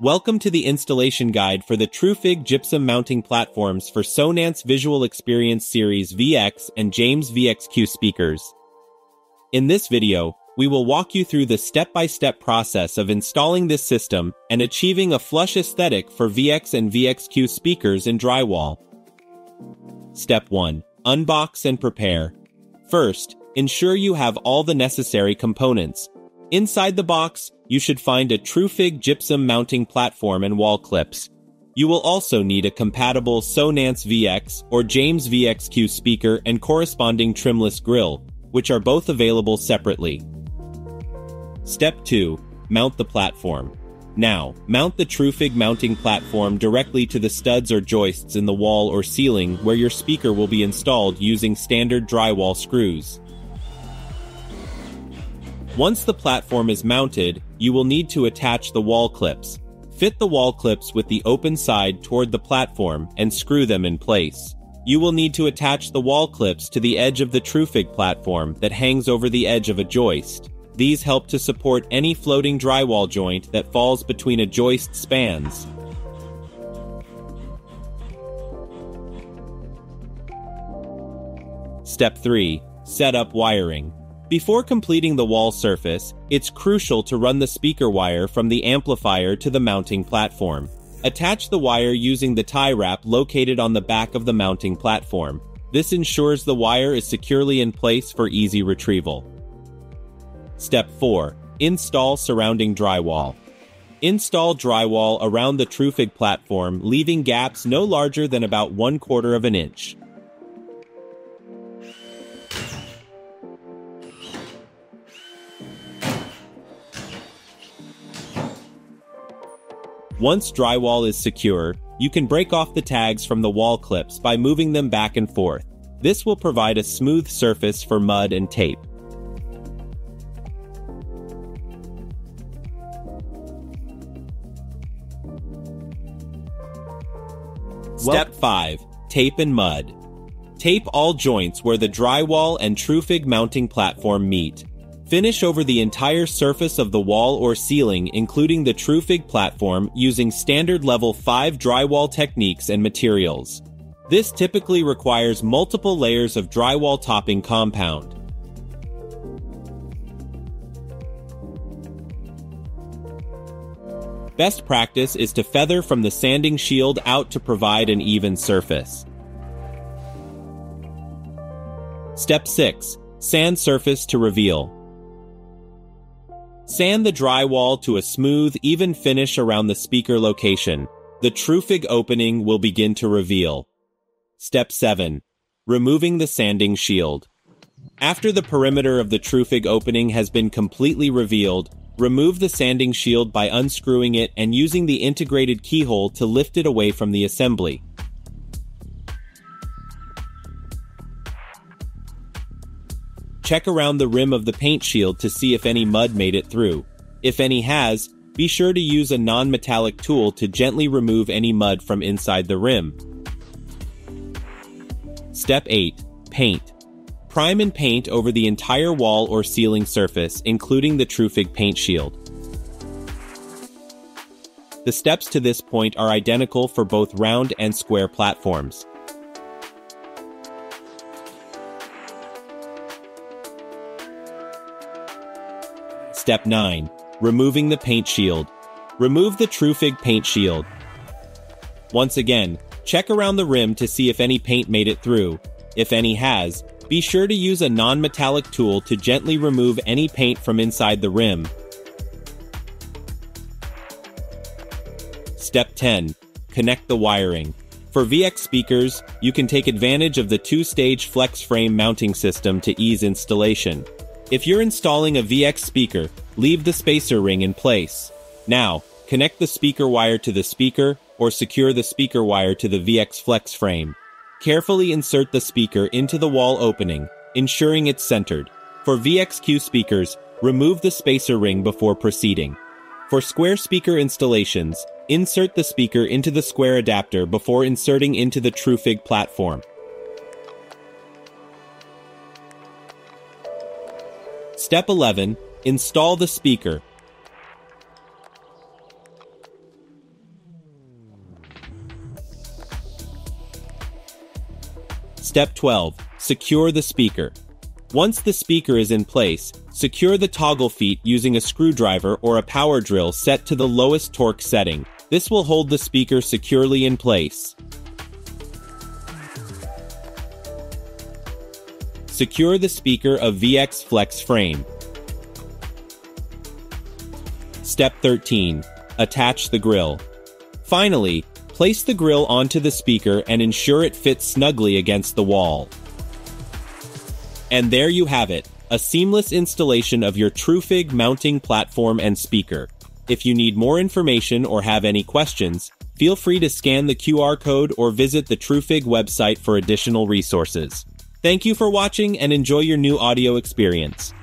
Welcome to the installation guide for the Trufig gypsum mounting platforms for Sonance Visual Experience Series VX and James VXQ speakers. In this video, we will walk you through the step-by-step process of installing this system and achieving a flush aesthetic for VX and VXQ speakers in drywall. Step 1. Unbox and prepare. First, ensure you have all the necessary components. Inside the box, you should find a Trufig gypsum mounting platform and wall clips. You will also need a compatible Sonance VX or James VXQ speaker and corresponding trimless grille, which are both available separately. Step 2. Mount the platform. Now, mount the Trufig mounting platform directly to the studs or joists in the wall or ceiling where your speaker will be installed using standard drywall screws. Once the platform is mounted, you will need to attach the wall clips. Fit the wall clips with the open side toward the platform and screw them in place. You will need to attach the wall clips to the edge of the Trufig platform that hangs over the edge of a joist. These help to support any floating drywall joint that falls between a joist spans. Step 3. Set up wiring. Before completing the wall surface, it's crucial to run the speaker wire from the amplifier to the mounting platform. Attach the wire using the tie wrap located on the back of the mounting platform. This ensures the wire is securely in place for easy retrieval. Step 4. Install surrounding drywall. Install drywall around the Trufig platform, leaving gaps no larger than about 1/4 of an inch. Once drywall is secure, you can break off the tags from the wall clips by moving them back and forth. This will provide a smooth surface for mud and tape. Step 5. Tape and mud. Tape all joints where the drywall and Trufig mounting platform meet. Finish over the entire surface of the wall or ceiling, including the Trufig platform, using standard level 5 drywall techniques and materials. This typically requires multiple layers of drywall topping compound. Best practice is to feather from the sanding shield out to provide an even surface. Step 6. Sand surface to reveal. Sand the drywall to a smooth, even finish around the speaker location. The Trufig opening will begin to reveal. Step 7. Removing the sanding shield. After the perimeter of the Trufig opening has been completely revealed, remove the sanding shield by unscrewing it and using the integrated keyhole to lift it away from the assembly. Check around the rim of the paint shield to see if any mud made it through. If any has, be sure to use a non-metallic tool to gently remove any mud from inside the rim. Step 8. Paint. Prime and paint over the entire wall or ceiling surface, including the Trufig paint shield. The steps to this point are identical for both round and square platforms. Step 9. Removing the paint shield. Remove the Trufig paint shield. Once again, check around the rim to see if any paint made it through. If any has, be sure to use a non-metallic tool to gently remove any paint from inside the rim. Step 10. Connect the wiring. For VX speakers, you can take advantage of the 2-stage flex frame mounting system to ease installation. If you're installing a VX speaker, leave the spacer ring in place. Now, connect the speaker wire to the speaker, or secure the speaker wire to the VX flex frame. Carefully insert the speaker into the wall opening, ensuring it's centered. For VXQ speakers, remove the spacer ring before proceeding. For square speaker installations, insert the speaker into the square adapter before inserting into the Trufig platform. Step 11. Install the speaker. Step 12. Secure the speaker. Once the speaker is in place, secure the toggle feet using a screwdriver or a power drill set to the lowest torque setting. This will hold the speaker securely in place. Secure the speaker of VX Flex frame. Step 13. Attach the grill. Finally, place the grill onto the speaker and ensure it fits snugly against the wall. And there you have it, a seamless installation of your Trufig mounting platform and speaker. If you need more information or have any questions, feel free to scan the QR code or visit the Trufig website for additional resources. Thank you for watching and enjoy your new audio experience.